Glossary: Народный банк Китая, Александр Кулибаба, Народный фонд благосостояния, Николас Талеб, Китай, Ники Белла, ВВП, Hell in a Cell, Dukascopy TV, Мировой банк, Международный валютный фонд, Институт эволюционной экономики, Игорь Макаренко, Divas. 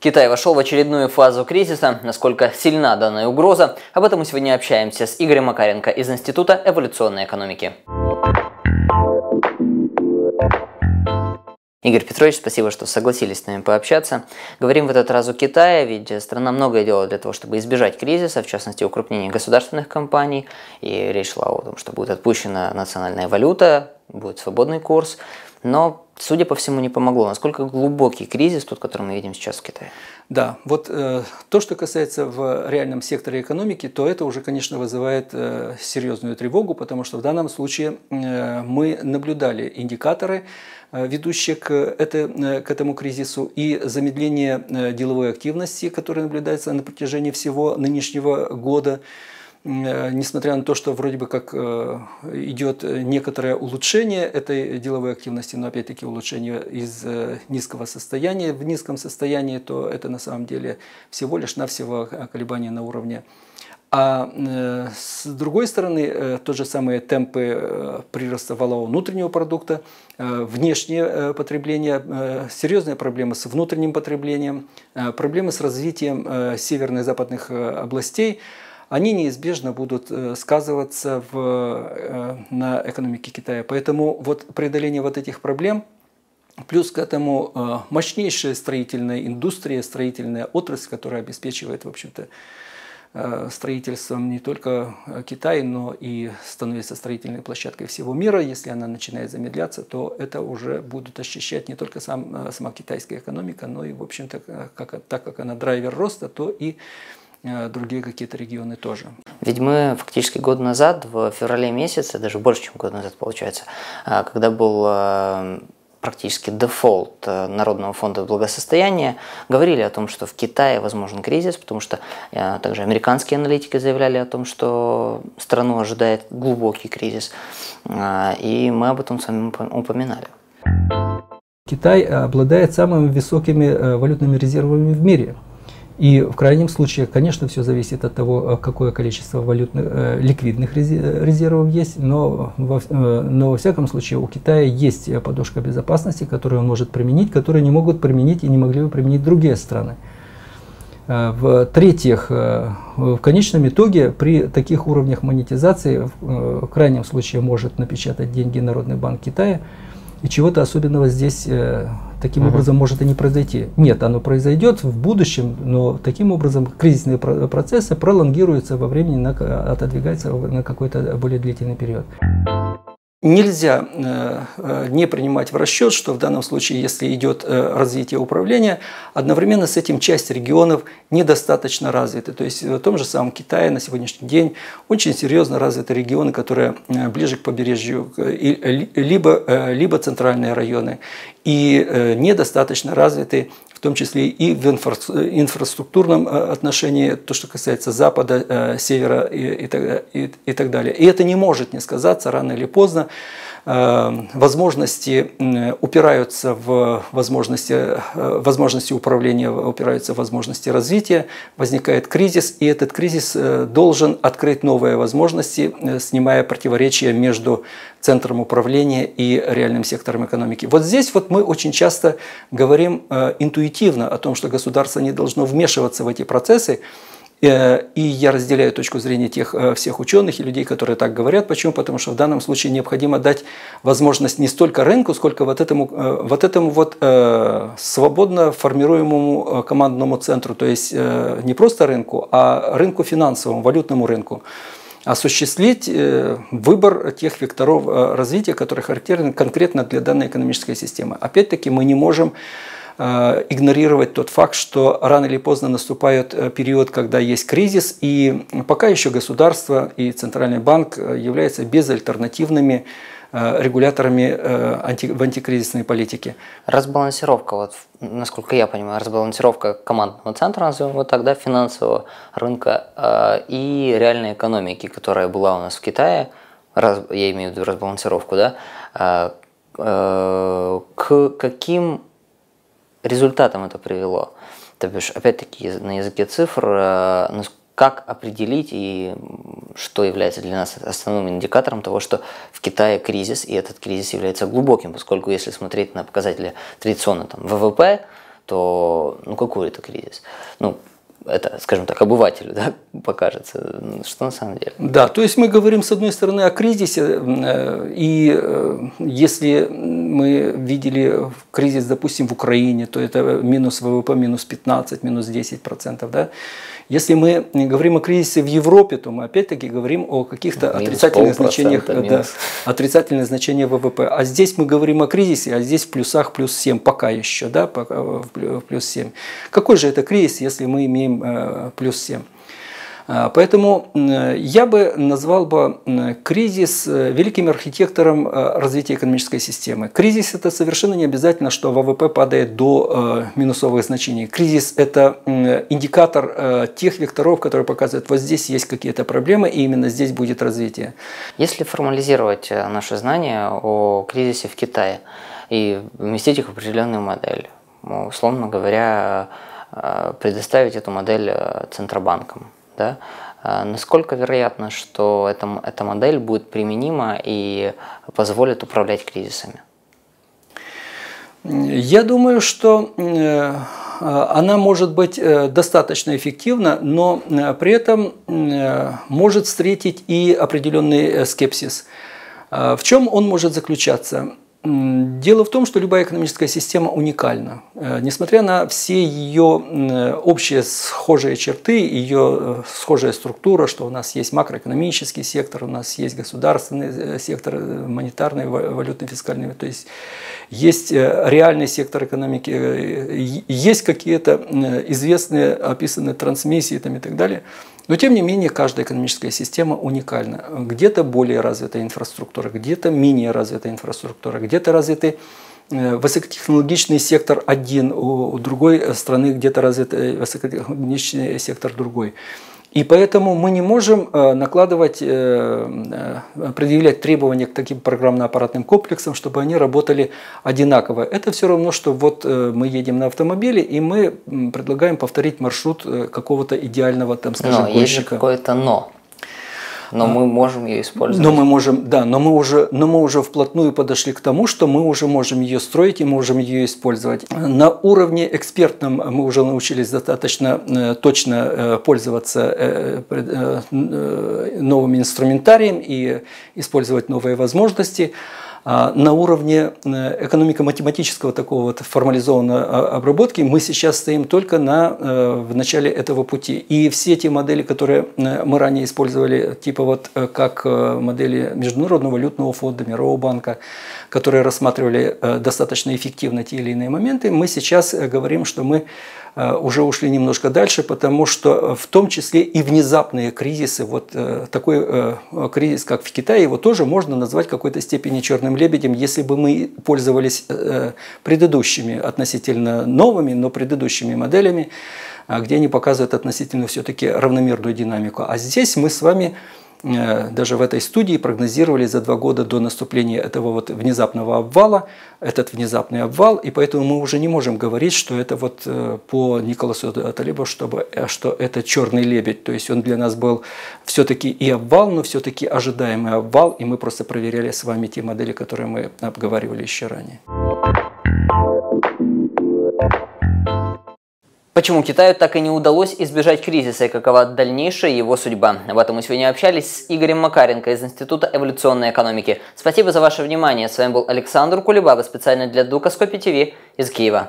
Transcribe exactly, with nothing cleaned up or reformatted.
Китай вошел в очередную фазу кризиса. Насколько сильна данная угроза? Об этом мы сегодня общаемся с Игорем Макаренко из Института эволюционной экономики. Игорь Петрович, спасибо, что согласились с нами пообщаться. Говорим в этот раз о Китае, ведь страна многое делала для того, чтобы избежать кризиса, в частности, укрупнение государственных компаний. И речь шла о том, что будет отпущена национальная валюта, будет свободный курс. Но, судя по всему, не помогло. Насколько глубокий кризис тот, который мы видим сейчас в Китае? Да, вот э, то, что касается в реальном секторе экономики, то это уже, конечно, вызывает э, серьезную тревогу, потому что в данном случае э, мы наблюдали индикаторы, ведущие к, это, к этому кризису, и замедление деловой активности, которая наблюдается на протяжении всего нынешнего года. Несмотря на то, что вроде бы как идет некоторое улучшение этой деловой активности, но опять-таки улучшение из низкого состояния в низком состоянии, то это на самом деле всего лишь навсего колебания на уровне. А с другой стороны, тот же самые темпы прироста валового внутреннего продукта, внешнее потребление, серьезные проблемы с внутренним потреблением, проблемы с развитием северных и западных областей, они неизбежно будут сказываться в, на экономике Китая. Поэтому вот преодоление вот этих проблем, плюс к этому мощнейшая строительная индустрия, строительная отрасль, которая обеспечивает, в общем-то, строительством не только Китай, но и становится строительной площадкой всего мира. Если она начинает замедляться, то это уже будут ощущать не только сам, сама китайская экономика, но и, в общем-то, как, так как она драйвер роста, то и другие какие-то регионы тоже. Ведь мы фактически год назад, в феврале месяце, даже больше, чем год назад получается, когда был практически дефолт Народного фонда благосостояния, говорили о том, что в Китае возможен кризис, потому что также американские аналитики заявляли о том, что страну ожидает глубокий кризис, и мы об этом с вами упоминали. Китай обладает самыми высокими валютными резервами в мире. И в крайнем случае, конечно, все зависит от того, какое количество валютных, э, ликвидных резервов есть, но во, э, но во всяком случае у Китая есть подушка безопасности, которую он может применить, которую не могут применить и не могли бы применить другие страны. Э, В-третьих, э, в конечном итоге при таких уровнях монетизации в, э, в крайнем случае может напечатать деньги Народный банк Китая, и чего-то особенного здесь э, таким Uh-huh. образом может и не произойти. Нет, оно произойдет в будущем, но таким образом кризисные процессы пролонгируются во времени, на, отодвигаются на какой-то более длительный период. Нельзя э, не принимать в расчет, что в данном случае, если идет э, развитие управления, одновременно с этим часть регионов недостаточно развиты. То есть в том же самом Китае на сегодняшний день очень серьезно развиты регионы, которые э, ближе к побережью, э, либо, э, либо центральные районы, и э, недостаточно развиты, в том числе и в инфраструктурном отношении, то, что касается Запада, Севера и, и, так, и, и так далее. И это не может не сказаться рано или поздно. Возможности упираются в возможности, возможности управления, упираются в возможности развития, возникает кризис, и этот кризис должен открыть новые возможности, снимая противоречия между центром управления и реальным сектором экономики. Вот здесь вот мы очень часто говорим интуитивно о том, что государство не должно вмешиваться в эти процессы. И я разделяю точку зрения тех всех ученых и людей, которые так говорят. Почему? Потому что в данном случае необходимо дать возможность не столько рынку, сколько вот этому вот, этому вот свободно формируемому командному центру, то есть не просто рынку, а рынку финансовому, валютному рынку, осуществить выбор тех векторов развития, которые характерны конкретно для данной экономической системы. Опять-таки мы не можем игнорировать тот факт, что рано или поздно наступает период, когда есть кризис, и пока еще государство и Центральный банк являются безальтернативными регуляторами в антикризисной политике. Разбалансировка, вот, насколько я понимаю, разбалансировка командного центра, назовем его так, да, финансового рынка и реальной экономики, которая была у нас в Китае, раз, я имею в виду разбалансировку, да, к каким результатом это привело? То бишь, опять-таки, на языке цифр, как определить и что является для нас основным индикатором того, что в Китае кризис, и этот кризис является глубоким, поскольку если смотреть на показатели традиционно там, вэ вэ пэ, то ну какой это кризис? Ну, это, скажем так, обывателю, да, покажется, что на самом деле. Да, то есть мы говорим, с одной стороны, о кризисе, и если мы видели кризис, допустим, в Украине, то это минус ВВП, минус пятнадцать, минус десять процентов, да. Если мы говорим о кризисе в Европе, то мы опять-таки говорим о каких-то отрицательных значениях, да, отрицательные значения ВВП. А здесь мы говорим о кризисе, а здесь в плюсах плюс семь, пока еще, да, пока плюс семь. Какой же это кризис, если мы имеем э, плюс семь? Поэтому я бы назвал бы кризис великим архитектором развития экономической системы. Кризис – это совершенно не обязательно, что ВВП падает до минусовых значений. Кризис – это индикатор тех векторов, которые показывают, вот здесь есть какие-то проблемы, и именно здесь будет развитие. Если формализировать наши знания о кризисе в Китае и вместить их в определенную модель, условно говоря, предоставить эту модель центробанкам, да? Насколько вероятно, что эта, эта модель будет применима и позволит управлять кризисами? Я думаю, что она может быть достаточно эффективна, но при этом может встретить и определенный скепсис. В чем он может заключаться? Дело в том, что любая экономическая система уникальна. Несмотря на все ее общие схожие черты, ее схожая структура, что у нас есть макроэкономический сектор, у нас есть государственный сектор, монетарный, валютный, фискальный, то есть есть реальный сектор экономики, есть какие-то известные, описанные трансмиссии там, и так далее. Но, тем не менее, каждая экономическая система уникальна. Где-то более развитая инфраструктура, где-то менее развитая инфраструктура, где-то развитый высокотехнологичный сектор один, у другой страны где-то развитый высокотехнологичный сектор другой. И поэтому мы не можем накладывать, предъявлять требования к таким программно-аппаратным комплексам, чтобы они работали одинаково. Это все равно, что вот мы едем на автомобиле, и мы предлагаем повторить маршрут какого-то идеального, там, скажем, гонщика. Но есть же какое-то «но». Но мы можем ее использовать. Но мы можем, да, но мы уже, но мы уже вплотную подошли к тому, что мы уже можем ее строить и можем ее использовать. На уровне экспертном мы уже научились достаточно точно пользоваться новым инструментарием и использовать новые возможности. На уровне экономико-математического такого вот формализованной обработки мы сейчас стоим только на, в начале этого пути. И все те модели, которые мы ранее использовали, типа вот как модели Международного валютного фонда, Мирового банка, которые рассматривали достаточно эффективно те или иные моменты, мы сейчас говорим, что мы уже ушли немножко дальше, потому что в том числе и внезапные кризисы, вот такой кризис, как в Китае, его тоже можно назвать в какой-то степени черным лебедем, если бы мы пользовались предыдущими, относительно новыми, но предыдущими моделями, где они показывают относительно все-таки равномерную динамику. А здесь мы с вами даже в этой студии прогнозировали за два года до наступления этого вот внезапного обвала, этот внезапный обвал, и поэтому мы уже не можем говорить, что это вот по Николасу Талебу, чтобы, что это черный лебедь, то есть он для нас был все-таки и обвал, но все-таки ожидаемый обвал, и мы просто проверяли с вами те модели, которые мы обговаривали еще ранее. Почему Китаю так и не удалось избежать кризиса и какова дальнейшая его судьба? Об этом мы сегодня общались с Игорем Макаренко из Института эволюционной экономики. Спасибо за ваше внимание. С вами был Александр Кулибаба специально для Dukascopy ти ви из Киева.